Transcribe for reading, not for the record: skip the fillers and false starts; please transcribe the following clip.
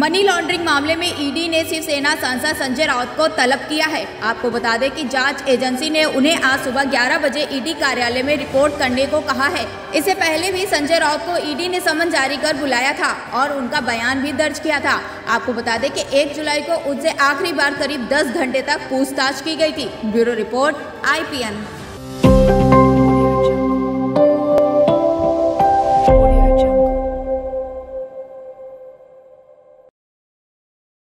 Money laundering मामले में ED ने शिवसेना सांसद संजय राउत को तलब किया है। आपको बता दें कि जांच एजेंसी ने उन्हें आज सुबह 11 बजे ईडी कार्यालय में रिपोर्ट करने को कहा है। इससे पहले भी संजय राउत को ईडी ने समन जारी कर बुलाया था और उनका बयान भी दर्ज किया था। आपको बता दें कि 1 जुलाई को उनसे आखिरी बार करीब 10 घंटे तक पूछताछ की गई थी। Bureau report IPN।